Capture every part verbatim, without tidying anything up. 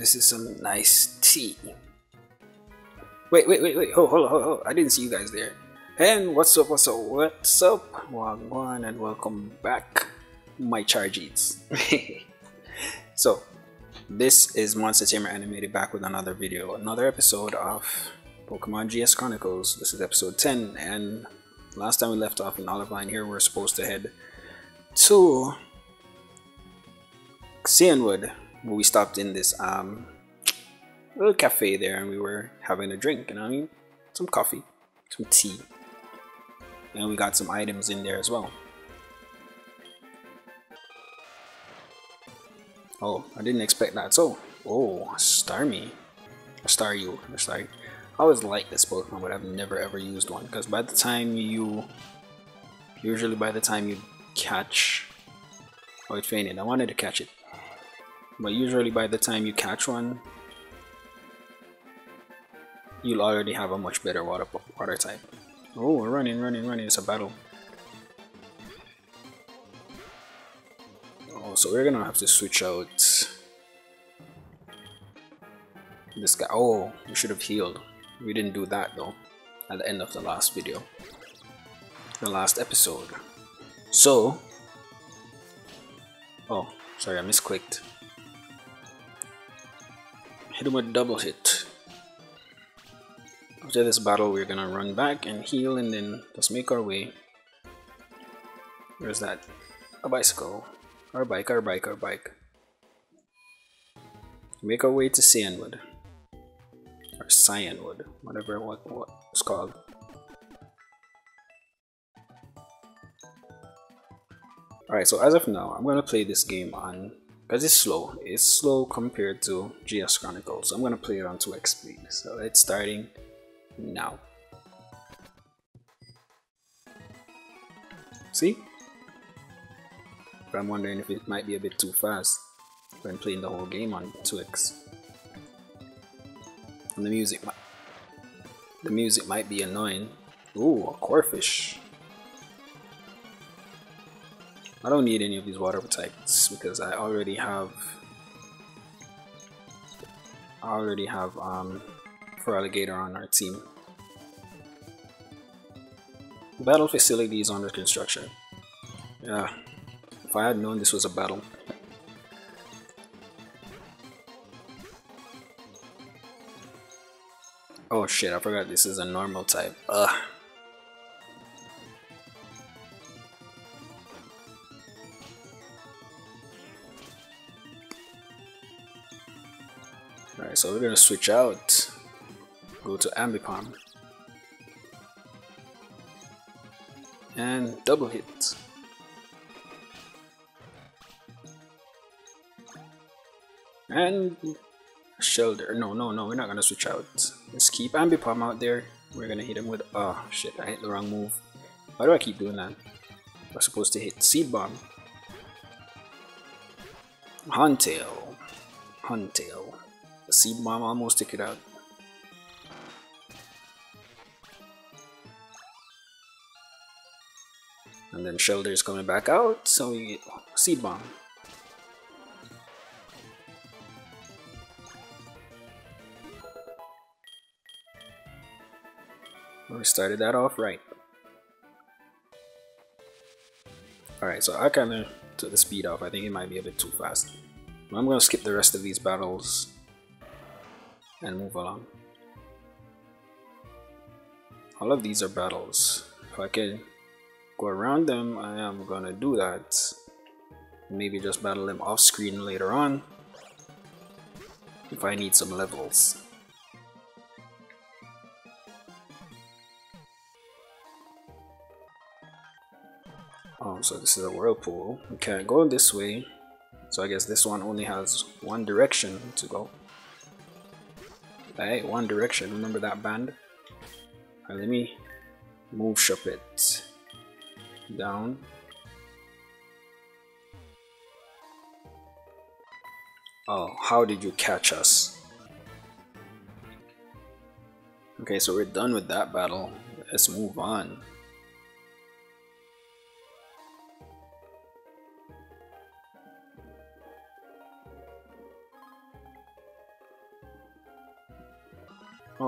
This is some nice tea. Wait, wait, wait, wait. Oh, hold on, hold on. I didn't see you guys there. And what's up, what's up, what's up? Wagwan, and welcome back, my chargies. So, this is MnstrTamerAnimated back with another video, another episode of Pokemon G S Chronicles. This is episode ten, and last time we left off in Olivine here, we we're supposed to head to Cianwood, where we stopped in this um, little cafe there, and we were having a drink, you know what I mean? Some coffee, some tea, and we got some items in there as well. Oh, I didn't expect that. So, oh, Starmie, Staryu, Staryu. I always liked this Pokemon, but I've never ever used one because by the time you, usually by the time you catch, oh, it fainted. I wanted to catch it, but usually by the time you catch one, you'll already have a much better water water type. Oh, we're running, running, running. It's a battle. Oh, so we're gonna have to switch out this guy. Oh, we should have healed. We didn't do that though at the end of the last video, the last episode. So, oh, sorry, I misclicked. Hit him with double hit. After this battle, we're gonna run back and heal, and then just make our way. Where's that? A bicycle. Our bike, our bike, our bike. Make our way to Cianwood. Or Cianwood, whatever what, what it's called. Alright, so as of now, I'm gonna play this game on, because it's slow. It's slow compared to G S Chronicles. I'm gonna play it on two X speed. So it's starting now. See? But I'm wondering if it might be a bit too fast when playing the whole game on two X. And the music might the music might be annoying. Ooh, a Corphish. I don't need any of these water types because I already have I already have um Feraligatr on our team. Battle facility is under construction. Yeah. If I had known this was a battle. Oh shit, I forgot this is a normal type. Ugh. Alright, so we're gonna switch out. Go to Ambipom. And double hit. And Shelder. No, no, no, we're not gonna switch out. Let's keep Ambipom out there. We're gonna hit him with. Oh shit, I hit the wrong move. Why do I keep doing that? We're supposed to hit Seed Bomb. Huntail. Huntail. The Seed Bomb almost took it out. And then Shelder is coming back out, so we get Seed Bomb. We started that off right. Alright, so I kinda took the speed off. I think it might be a bit too fast. But I'm gonna skip the rest of these battles and move along. All of these are battles. If I can go around them, I am gonna do that. Maybe just battle them off screen later on if I need some levels. Oh, so this is a whirlpool. We can't go this way, so I guess this one only has one direction to go. Hey, one direction, remember that band? Alright, let me move Shuppet down. Oh, how did you catch us? Okay, so we're done with that battle. Let's move on.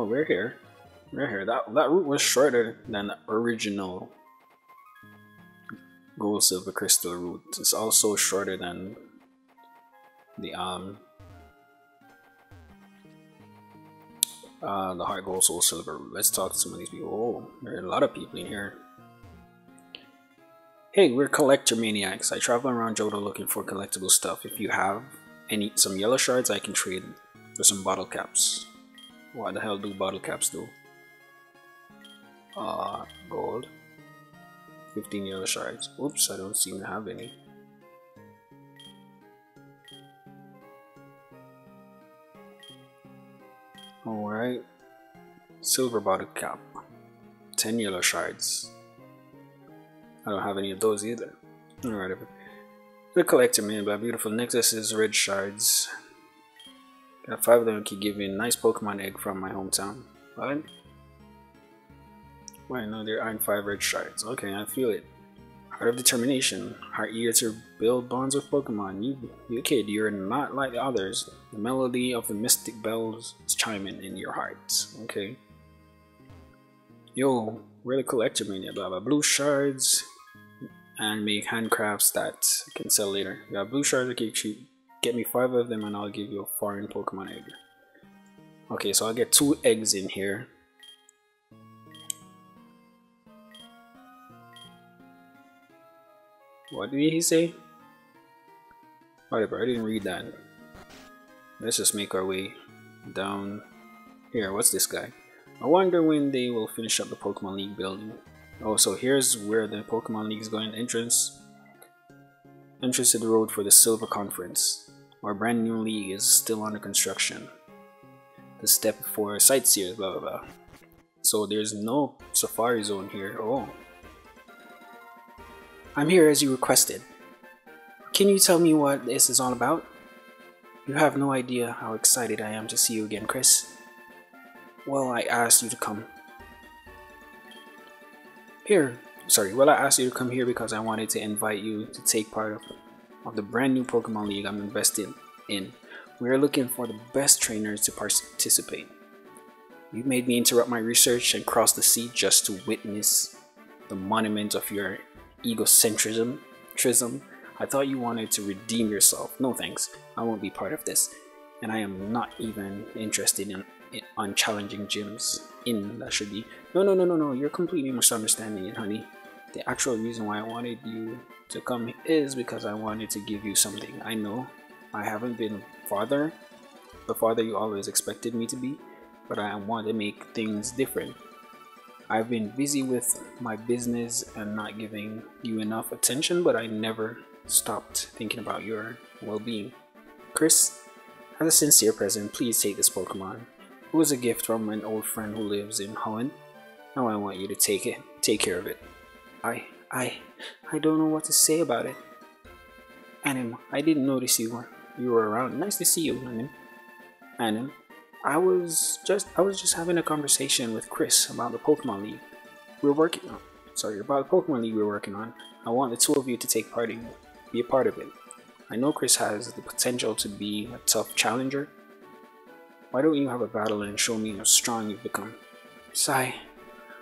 Oh, we're here. We're here. That, that route was shorter than the original Gold, Silver, Crystal route. It's also shorter than the um uh, the Heart, Gold, Soul, Silver route. Let's talk to some of these people. Oh, there are a lot of people in here. Hey, we're collector maniacs. I travel around Johto looking for collectible stuff. If you have any some yellow shards, I can trade for some bottle caps. What the hell do bottle caps do? Ah, uh, gold. fifteen yellow shards. Oops, I don't seem to have any. Alright. Silver bottle cap. ten yellow shards. I don't have any of those either. Alright, the collector man, but beautiful necklaces, red shards. Got five of them can give me a nice Pokemon egg from my hometown. What? Why no, they're iron five red shards. Okay, I feel it. Heart of determination. Heart eager to build bonds with Pokemon. You, you kid, you're not like the others. The melody of the mystic bells is chiming in your heart. Okay. Yo, we're the collector mania, blah blah. Blue shards. And make handcrafts that I can sell later. We got blue shards that keep cheap. Get me five of them and I'll give you a foreign Pokemon egg. Okay, so I'll get two eggs in here. What did he say? Whatever, I didn't read that. Let's just make our way down here. What's this guy? I wonder when they will finish up the Pokemon League building. Oh, so here's where the Pokemon League is going. Entrance. Entrance to the road for the Silver Conference. Our brand new league is still under construction. The step for sightseers, blah blah blah. So there's no safari zone here. Oh. I'm here as you requested. Can you tell me what this is all about? You have no idea how excited I am to see you again, Chris. Well, I asked you to come. Here, sorry, well I asked you to come here because I wanted to invite you to take part of, of the brand new Pokemon League I'm invested in. We are looking for the best trainers to participate. You made me interrupt my research and cross the sea just to witness the monument of your egocentrism. Trism. I thought you wanted to redeem yourself. No thanks, I won't be part of this. And I am not even interested in on challenging gyms in that should be no no no no no you're completely misunderstanding it, honey. The actual reason why I wanted you to come is because I wanted to give you something. I know I haven't been farther the father you always expected me to be, but I want to make things different. I've been busy with my business and not giving you enough attention, but I never stopped thinking about your well-being. Chris, as a sincere present, please take this Pokemon. It was a gift from an old friend who lives in Hoenn. Now I want you to take it, take care of it. I, I, I don't know what to say about it. Anim, I didn't notice you were, you were around. Nice to see you, Anim. Anim, I was just, I was just having a conversation with Chris about the Pokemon League we're working on. Sorry, about the Pokemon League we're working on. I want the two of you to take part in, be a part of it. I know Chris has the potential to be a tough challenger. Why don't you have a battle and show me how strong you've become? Sigh.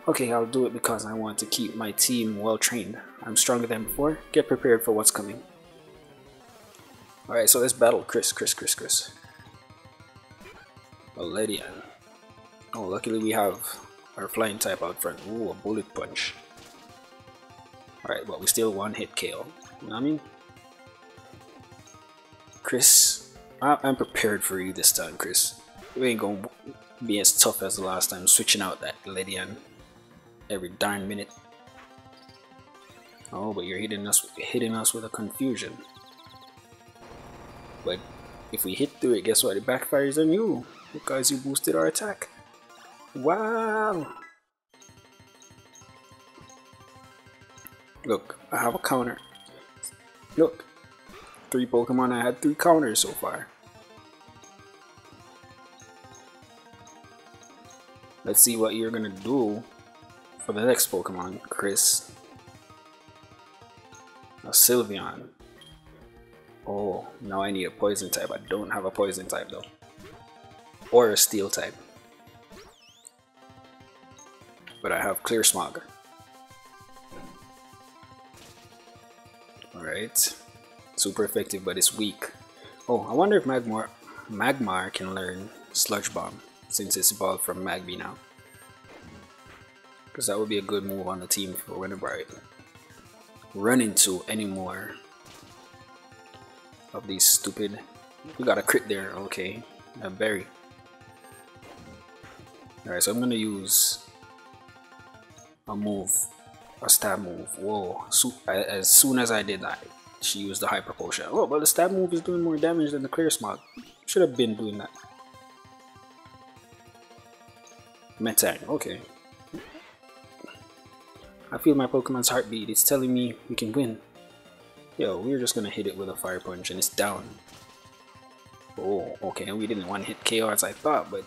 Okay, I'll do it because I want to keep my team well trained. I'm stronger than before. Get prepared for what's coming. Alright, so let's battle Chris, Chris, Chris, Chris. Ledian. Oh, luckily we have our flying type out front. Ooh, a bullet punch. Alright, but we still one hit K O. You know what I mean? Chris, I I'm prepared for you this time, Chris. You ain't gonna be as tough as the last time, switching out that Ledian every darn minute. Oh, but you're hitting us, hitting us with a confusion. But if we hit through it, guess what? It backfires on you because you boosted our attack. Wow! Look, I have a counter. Look, three Pokemon. I had three counters so far. Let's see what you're gonna do for the next Pokemon, Chris. A Sylveon. Oh, now I need a poison type. I don't have a poison type though. Or a steel type. but I have Clear Smog. Alright. Super effective, but it's weak. Oh, I wonder if Magmar, Magmar can learn Sludge Bomb, since it's evolved from Magby now. Because that would be a good move on the team for whenever I run into any more of these stupid... We got a crit there, okay. A berry. Alright, so I'm gonna use a move, a stab move. Whoa, so, as soon as I did that, she used the Hyper Potion. Oh, but the stab move is doing more damage than the Clear Smog. Should have been doing that. Metang, okay. I feel my Pokemon's heartbeat, it's telling me we can win. Yo, we were just gonna hit it with a Fire Punch and it's down. Oh, okay, we didn't one hit K O as I thought, but...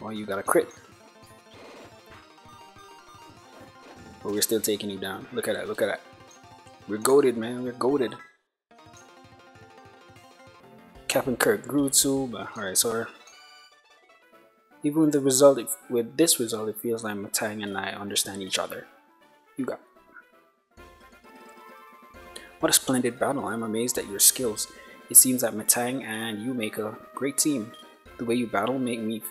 well, you got a crit. But we're still taking you down. Look at that, look at that. We're goated, man, we're goated. Captain Kirk, Groudon, but alright, so... even the result, if, with this result, it feels like Metang and I understand each other. You got. What a splendid battle. I'm amazed at your skills. It seems that Metang and you make a great team. The way you battle make me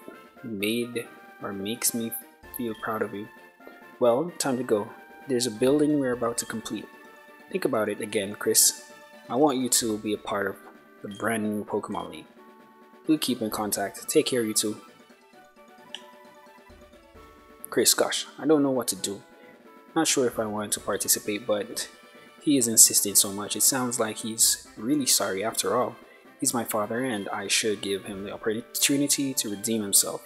made or makes me feel proud of you. Well, time to go. There's a building we're about to complete. Think about it again, Chris. I want you to be a part of the brand new Pokemon League. We'll keep in contact. Take care, you two. Chris, gosh, I don't know what to do. Not sure if I want to participate, but he is insisting so much. It sounds like he's really sorry after all. He's my father and I should give him the opportunity to redeem himself.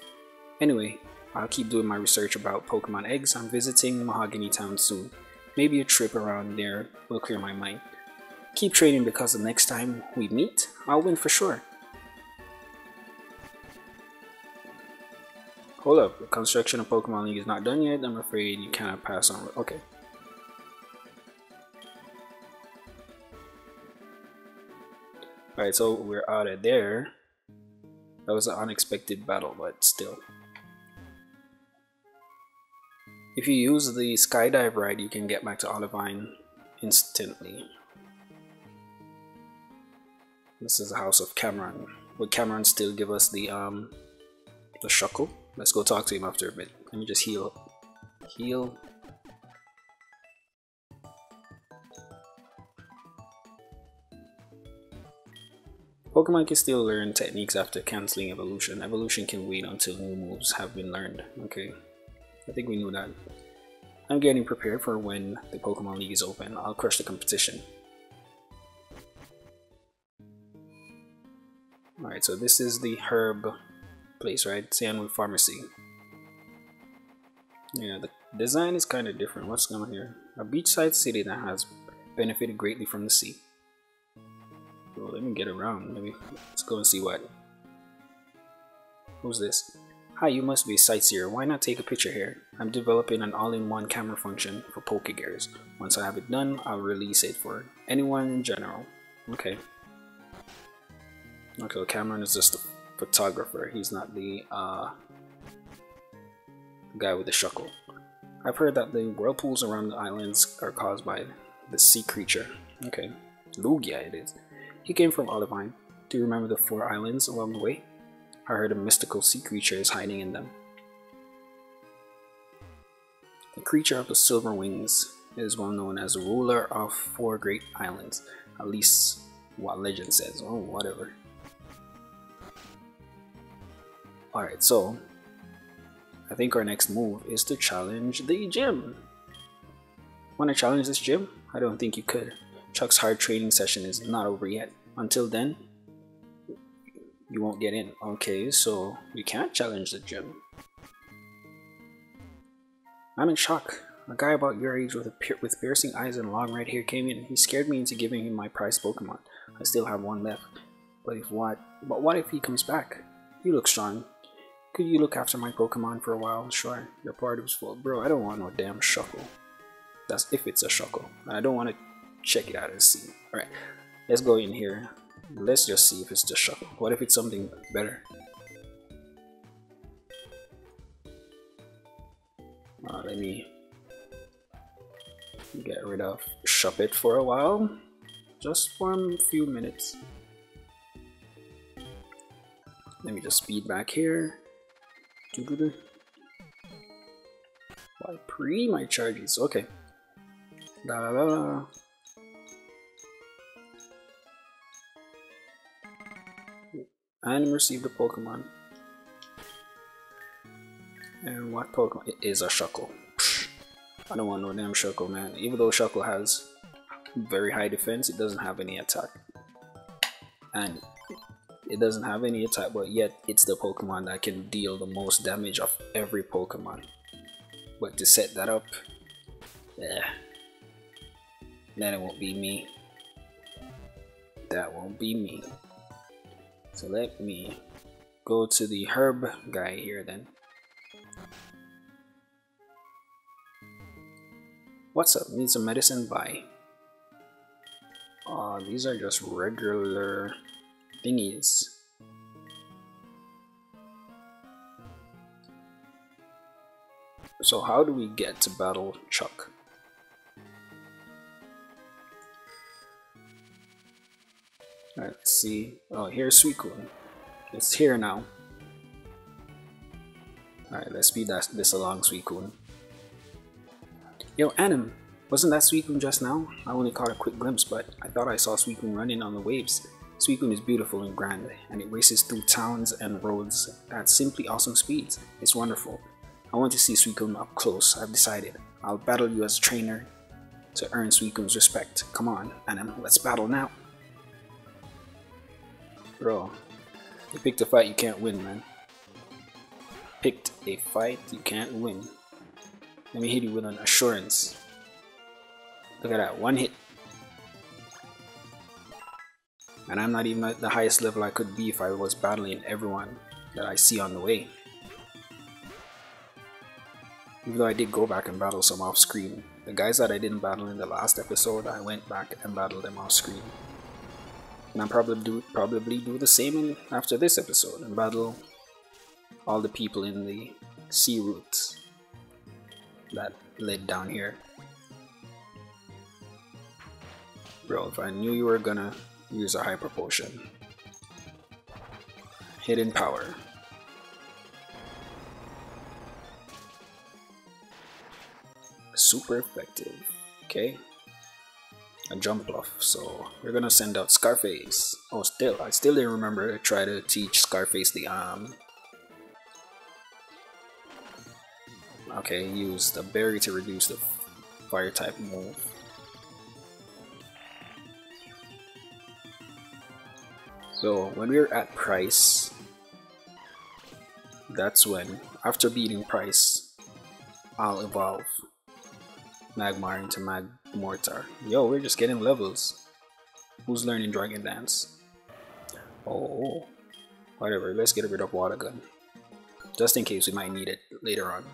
Anyway, I'll keep doing my research about Pokemon eggs. I'm visiting Mahogany Town soon. Maybe a trip around there will clear my mind. Keep training because the next time we meet, I'll win for sure. Hold up, the construction of Pokemon League is not done yet. I'm afraid you cannot pass on. Okay. Alright, so we're out of there. That was an unexpected battle, but still. If you use the skydive ride, you can get back to Olivine instantly. This is the house of Cameron. Would Cameron still give us the um the Shuckle? Let's go talk to him after a bit. Let me just heal. Heal. Pokemon can still learn techniques after cancelling evolution. Evolution can wait until new moves have been learned. Okay. I think we knew that. I'm getting prepared for when the Pokemon League is open. I'll crush the competition. Alright, so this is the herb place, right? Cianwood Pharmacy. Yeah, the design is kind of different. What's going on here? A beachside city that has benefited greatly from the sea. Well, let me get around. Let me, let's go and see what. Who's this? Hi, you must be a sightseer. Why not take a picture here? I'm developing an all-in-one camera function for Pokégears. Once I have it done, I'll release it for anyone in general. Okay. Okay, Cameron is just a photographer. He's not the uh, guy with the Shuckle. I've heard that the whirlpools around the islands are caused by the sea creature. Okay, Lugia it is. He came from Olivine. Do you remember the four islands along the way? I heard a mystical sea creature is hiding in them. The creature of the silver wings is well known as the ruler of four great islands. At least what legend says. Oh, whatever. Alright, so I think our next move is to challenge the gym. Wanna challenge this gym? I don't think you could. Chuck's hard training session is not over yet. Until then, you won't get in. Okay, so we can't challenge the gym. I'm in shock. A guy about your age with a pier with piercing eyes and long red hair came in. He scared me into giving him my prized Pokemon. I still have one left. But if what? But what if he comes back? You look strong. Could you look after my Pokemon for a while? Sure. Your party was full. Bro, I don't want no damn Shuckle. That's if it's a Shuckle. And I don't want to check it out and see. Alright. Let's go in here. Let's just see if it's the Shuckle. What if it's something better? Uh, let me get rid of Shuppet for a while, just for a few minutes. Let me just speed back here. Doo-doo-doo. Why pre my charges? Okay. Da da da. And receive the Pokemon. And what Pokemon? It is a Shuckle. I don't want no damn Shuckle, man. Even though Shuckle has very high defense, it doesn't have any attack. And it doesn't have any attack, but yet it's the Pokemon that can deal the most damage of every Pokemon. But to set that up, eh, then it won't be me. That won't be me. So let me go to the herb guy here then. What's up? Need some medicine? Bye. Aw, oh, these are just regular thingies. So how do we get to battle Chuck? Let's see. Oh, here's Suicune. It's here now. Alright, let's speed that, this along, Suicune. Yo, Anim! Wasn't that Suicune just now? I only caught a quick glimpse, but I thought I saw Suicune running on the waves. Suicune is beautiful and grand, and it races through towns and roads at simply awesome speeds. It's wonderful. I want to see Suicune up close. I've decided. I'll battle you as a trainer to earn Suicune's respect. Come on, Anim, let's battle now. Bro, you picked a fight you can't win, man. Picked a fight you can't win. Let me hit you with an assurance. Look at that, one hit. And I'm not even at the highest level I could be if I was battling everyone that I see on the way. Even though I did go back and battle some off screen. The guys that I didn't battle in the last episode, I went back and battled them off screen. And I'll probably do, probably do the same in, after this episode and battle all the people in the sea routes that led down here. Bro, if I knew you were gonna use a hyper potion. Hidden power. Super effective. Okay. A jump bluff, so we're gonna send out Scarface. Oh, still, I still didn't remember to try to teach Scarface the arm. Okay, use the berry to reduce the fire type move. So when we were at Price, that's when, after beating Price, I'll evolve Magmar into Magmortar. Yo, we're just getting levels. Who's learning Dragon Dance? Oh, whatever. Let's get rid of Water Gun, just in case we might need it later on.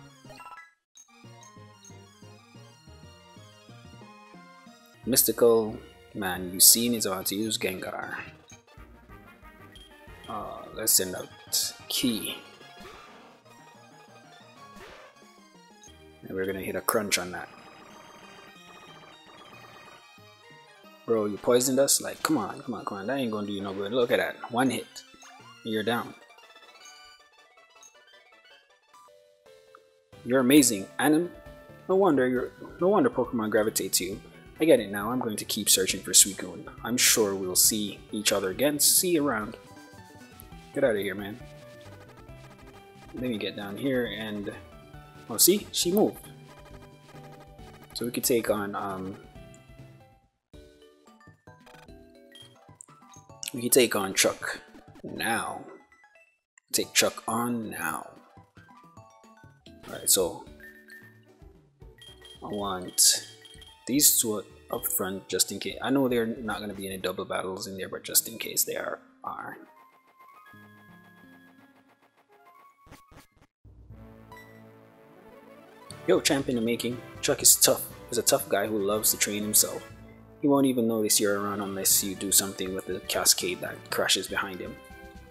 Mystical man, Ucine is about to use Gengar. Uh, let's send out Key, and we're gonna hit a crunch on that. Bro, you poisoned us? Like, come on, come on, come on. That ain't gonna do you no good. Look at that. One hit. You're down. You're amazing, Anim. No wonder you're, no wonder Pokemon gravitate to you. I get it now. I'm going to keep searching for Suicune. I'm sure we'll see each other again. See you around. Get out of here, man. Let me get down here and... Oh, see? She moved. So we could take on, um... we can take on Chuck now. Take Chuck on now. Alright, so I want these two up front just in case. I know they're not going to be any double battles in there, but just in case they are. are. Yo, champ in the making. Chuck is tough. He's a tough guy who loves to train himself. He won't even notice you're around unless you do something with the cascade that crashes behind him.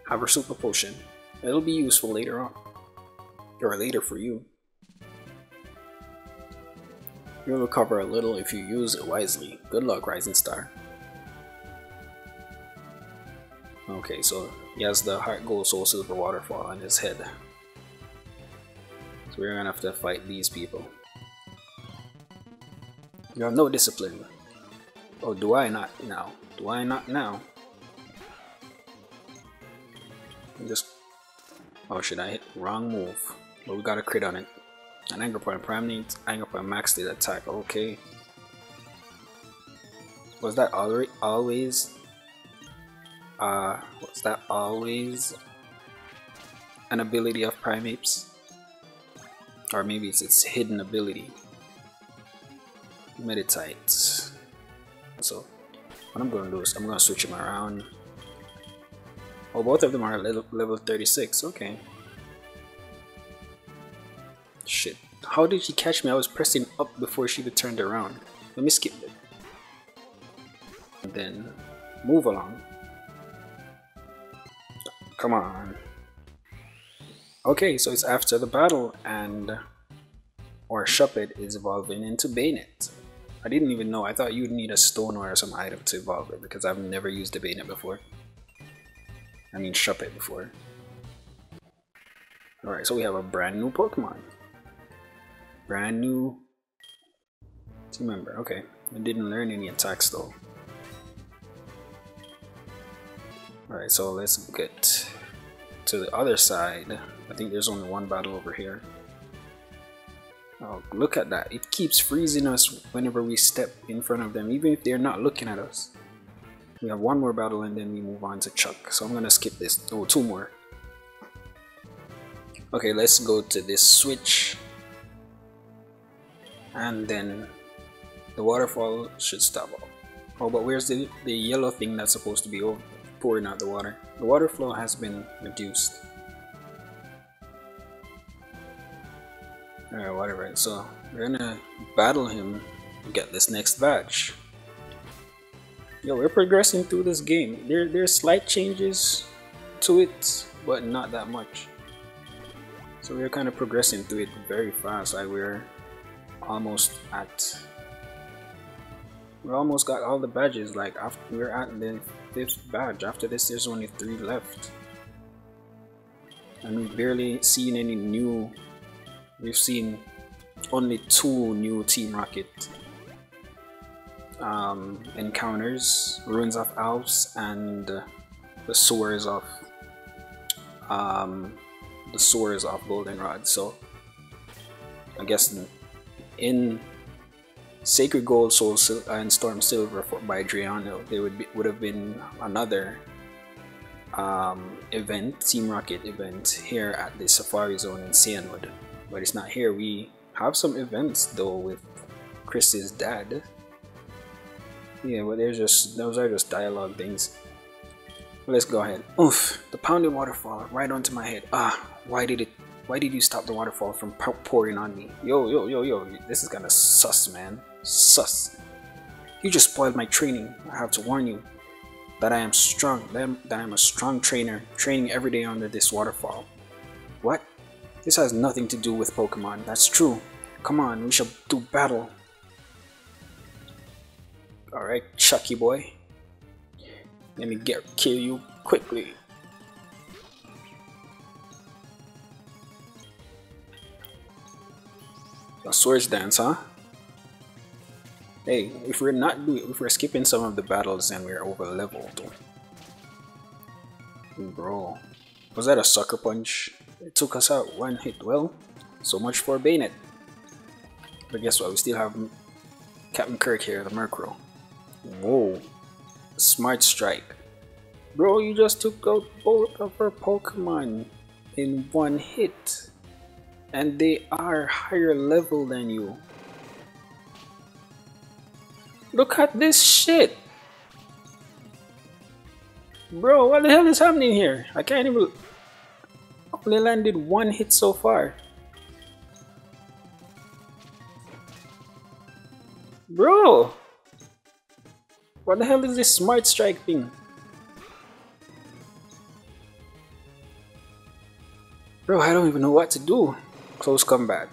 Have her super potion. It'll be useful later on. Or later for you. You'll recover a little if you use it wisely. Good luck, Rising Star. Okay, so he has the Heart Gold Soul Silver Waterfall on his head. So we're gonna have to fight these people. You have no discipline. Oh, do I not now? Do I not now? I'm just... Oh, should I hit? Wrong move. But we got a crit on it. An Anger Point. Prime needs Anger Point max did attack. Okay. Was that already always... Uh, was that always an ability of Primeape's? Or maybe it's its hidden ability. Meditite. So, what I'm gonna do is I'm gonna switch him around. Oh, both of them are level thirty-six. Okay. Shit. How did she catch me? I was pressing up before she even turned around. Let me skip it. And then, move along. Come on. Okay, so it's after the battle and or Shuppet is evolving into Banette. I didn't even know. I thought you'd need a stone or some item to evolve it because I've never used a Banette before. I mean Shuppet before. Alright, so we have a brand new Pokemon. Brand new team member. Okay. I didn't learn any attacks though. Alright, so let's get to the other side. I think there's only one battle over here. Oh, look at that. It keeps freezing us whenever we step in front of them, even if they're not looking at us. We have one more battle and then we move on to Chuck. So I'm gonna skip this. Oh, two more. Okay, let's go to this switch. And then the waterfall should stop. Oh, but where's the, the yellow thing that's supposed to be over? Pouring out the water. The water flow has been reduced. Alright, whatever. So, we're gonna battle him and get this next badge. Yo, we're progressing through this game. There, there are slight changes to it, but not that much. So, we're kind of progressing through it very fast. Like, we're almost at... We almost got all the badges. Like, after we're at the fifth badge. After this, there's only three left, and we've barely seen any new. We've seen only two new Team Rocket um, encounters: Ruins of Alps and uh, the Sores of um, the Sores of Goldenrod. So, I guess in Sacred Gold, Soul Sil and Storm Silver for, by Drayano. They would be, would have been another um, event, Team Rocket event here at the Safari Zone in Cianwood, but it's not here. We have some events though with Chris's dad. Yeah, but they're just those are just dialogue things. Let's go ahead. Oof! The pounded waterfall right onto my head. Ah! Why did it? Why did you stop the waterfall from pouring on me? Yo, yo, yo, yo! This is kinda sus, man. Sus. You just spoiled my training. I have to warn you that I am strong, that I am a strong trainer, training every day under this waterfall. What? This has nothing to do with Pokemon. That's true. Come on, we shall do battle. Alright, Chucky boy. Let me get kill you quickly. A swords dance, huh? Hey, if we're not doing, if we're skipping some of the battles and we're over leveled, bro. Was that a sucker punch? It took us out one hit. Well, so much for Banette. But guess what? We still have Captain Kirk here, the Murkrow. Whoa, smart strike, bro! You just took out both of our Pokemon in one hit. And they are higher level than you. Look at this shit. Bro, what the hell is happening here? I can't even... I only landed one hit so far. Bro! What the hell is this smart strike thing? Bro, I don't even know what to do. Close combat.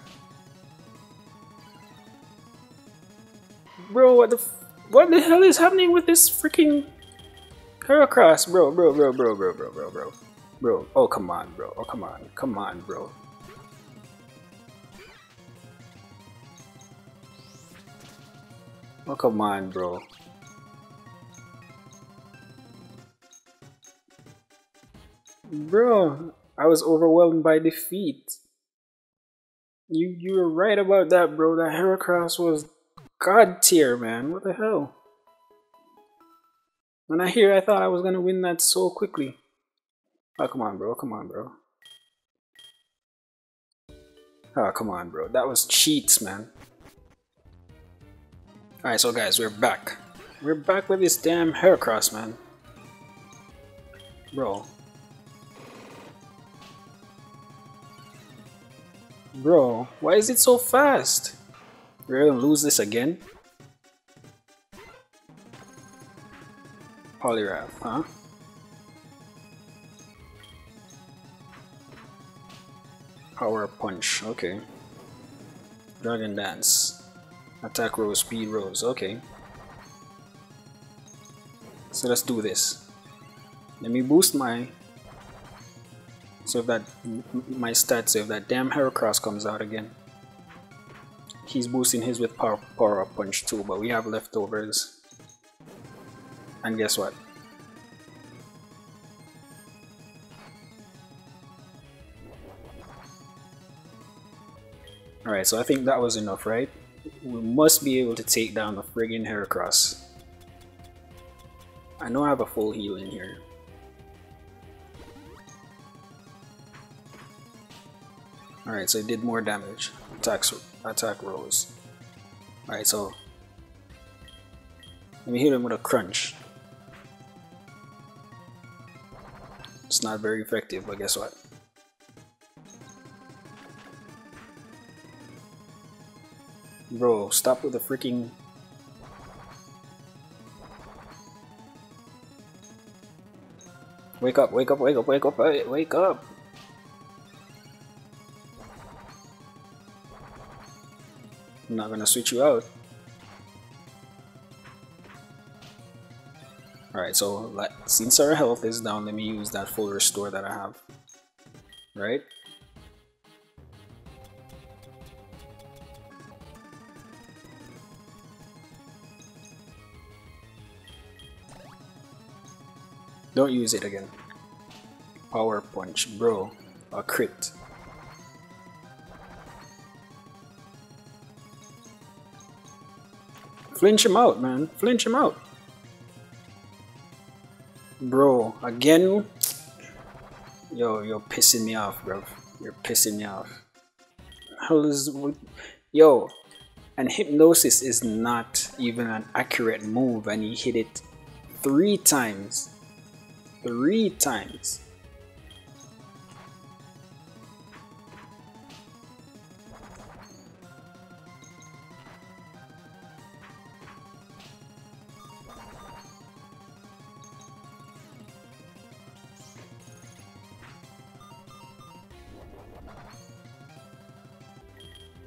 Bro, what the f what the hell is happening with this freaking Heracross? Bro, bro, bro, bro, bro, bro, bro, bro. Bro, oh come on, bro. Oh come on. Come on, bro. Oh come on, bro. Bro, I was overwhelmed by defeat. You you were right about that, bro. That Heracross was god tier, man. What the hell? When I hear I thought I was gonna win that so quickly. Oh come on, bro. Come on, bro. Oh come on, bro. That was cheats, man. Alright, so guys, we're back. We're back with this damn Heracross, man. Bro. Bro, why is it so fast? We're gonna lose this again? Poliwrath, huh? Power Punch, okay. Dragon Dance. Attack rolls, speed rolls, okay. So let's do this. Let me boost my... So if that... my stats, so if that damn Heracross comes out again. He's boosting his with power, power punch too, but we have leftovers. And guess what? Alright, so I think that was enough, right? We must be able to take down the friggin' Heracross. I know I have a full heal in here. Alright, so it did more damage. Attacks, attack rolls. Alright, so... let me hit him with a crunch. It's not very effective, but guess what? Bro, stop with the freaking... Wake up, wake up, wake up, wake up, wake up! I'm not gonna switch you out. Alright, so since our health is down, let me use that full restore that I have. Right? Don't use it again. Power Punch, bro. A crit. Flinch him out, man. Flinch him out. Bro, again? Yo, you're pissing me off, bro. You're pissing me off. Hell is... Yo, and Hypnosis is not even an accurate move, and he hit it three times. Three times.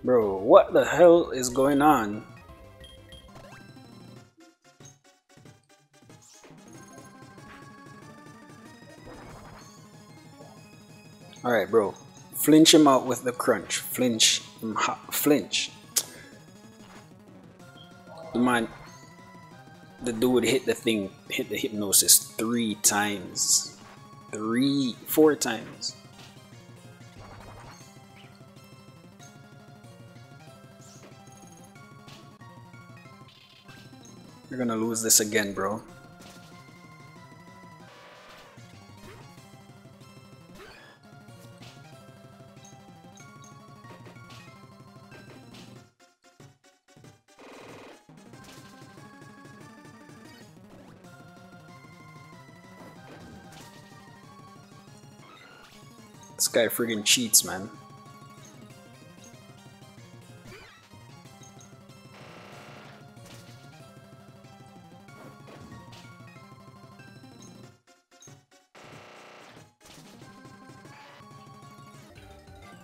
Bro, what the hell is going on? Alright, bro. Flinch him out with the crunch. Flinch him hot. Flinch. The man, the dude hit the thing, hit the hypnosis three times. Three, four times. You're gonna lose this again, bro. This guy friggin' cheats, man.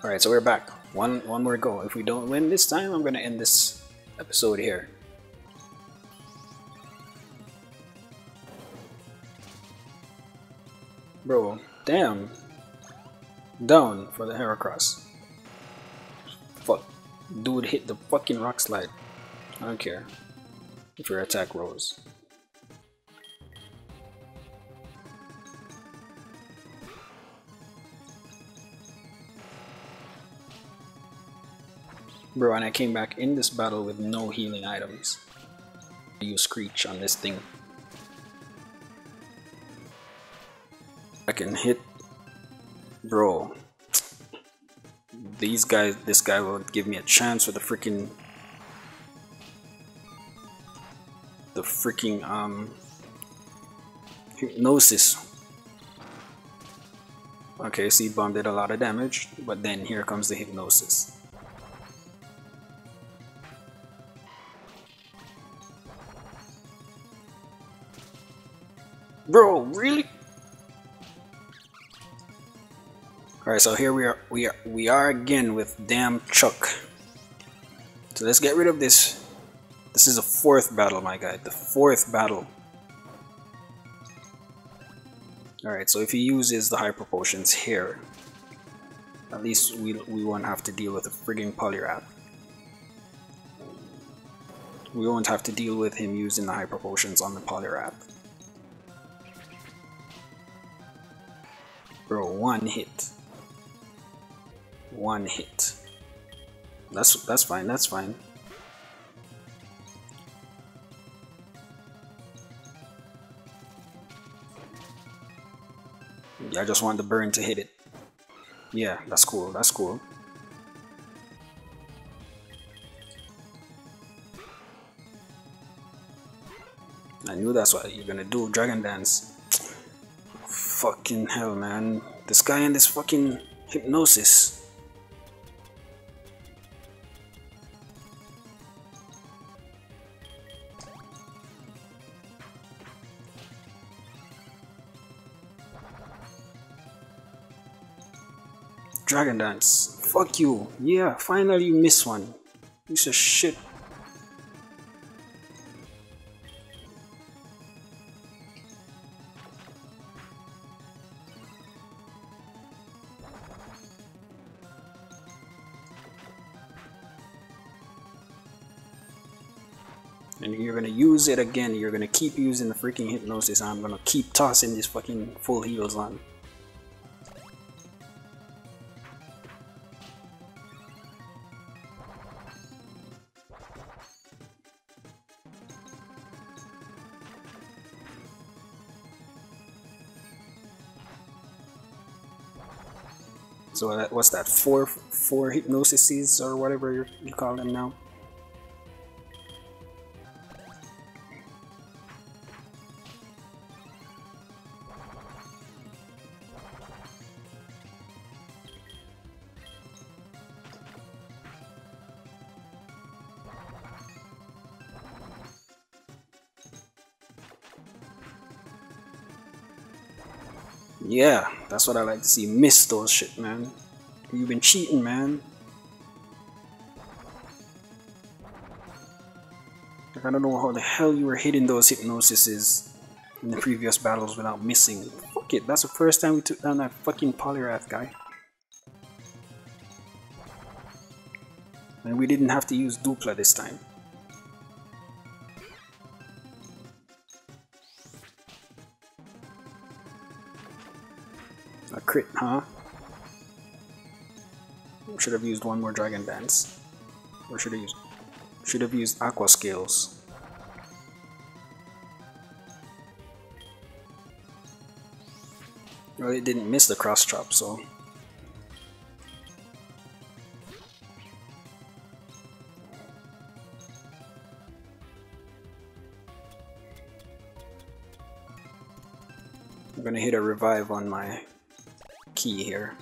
Alright, so we're back. One one more go. If we don't win this time, I'm gonna end this episode here. Bro, damn. Down for the Heracross. Fuck. Dude hit the fucking rock slide. I don't care if your attack rolls. Bro, and I came back in this battle with no healing items. You screech on this thing. I can hit, bro. These guys, this guy will give me a chance with the freaking, the freaking um hypnosis. Okay, seed bomb did a lot of damage, but then here comes the hypnosis. Bro, really? All right, so here we are, we are, we are again with damn Chuck. So let's get rid of this. This is the fourth battle, my guy. The fourth battle. All right, so if he uses the hyper potions here, at least we we won't have to deal with a frigging Poliwrath. We won't have to deal with him using the hyper potions on the Poliwrath. Bro, one hit. One hit. That's that's fine. That's fine. Yeah, I just want the burn to hit it. Yeah, that's cool. That's cool. I knew that's what you're gonna do, Dragon Dance. Fucking hell, man! This guy and this fucking hypnosis. Dragon Dance. Fuck you. Yeah, finally you miss one. Piece of shit. And you're gonna use it again. You're gonna keep using the freaking hypnosis. I'm gonna keep tossing these fucking full heals on. So that, what's that, four four hypnosises or whatever you, you call them now? Yeah, that's what I like to see. Miss those shit, man. You've been cheating, man. Like, I don't know how the hell you were hitting those hypnosises in the previous battles without missing. Fuck it, that's the first time we took down that fucking Poliwrath guy. And we didn't have to use Dupla this time. Crit, huh? Should have used one more Dragon Dance. Or should have used should have used Aqua Scales. Well, it didn't miss the cross chop, so. I'm gonna hit a revive on my key here.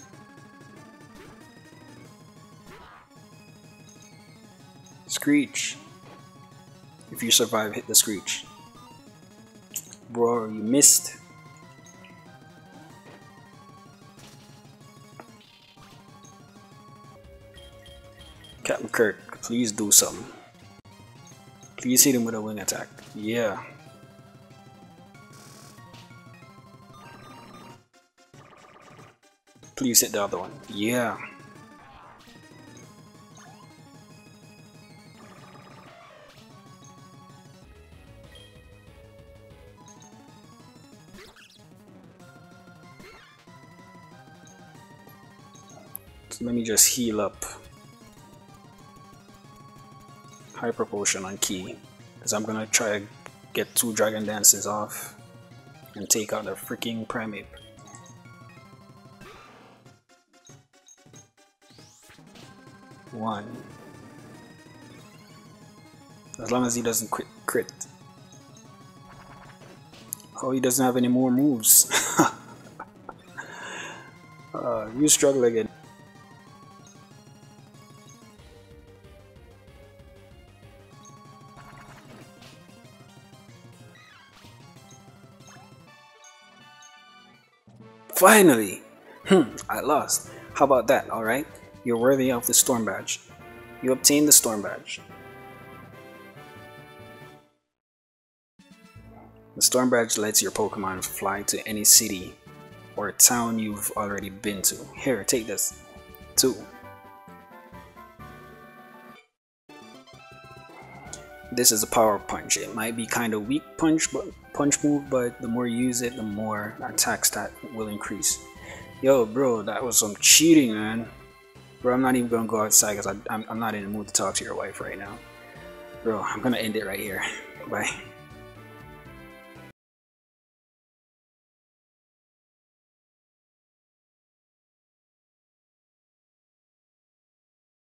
Screech. If you survive, hit the screech. Bro, you missed. Captain Kirk, please do something. Please hit him with a wing attack. Yeah. Please hit the other one. Yeah. So let me just heal up. Hyper Potion on Key. Because I'm gonna try to get two Dragon Dances off and take out the freaking Primeape. One. As long as he doesn't crit. crit. Oh, he doesn't have any more moves. uh, you struggle again. Finally! Hmm, I lost. How about that, alright? You're worthy of the Storm Badge. You obtained the Storm Badge. The Storm Badge lets your Pokemon fly to any city or town you've already been to. Here, take this. Two. This is a power punch. It might be kind of weak punch, but punch move, but the more you use it, the more attack stat will increase. Yo, bro, that was some cheating, man. Bro, I'm not even gonna go outside because I'm, I'm not in the mood to talk to your wife right now. Bro, I'm gonna end it right here. Bye.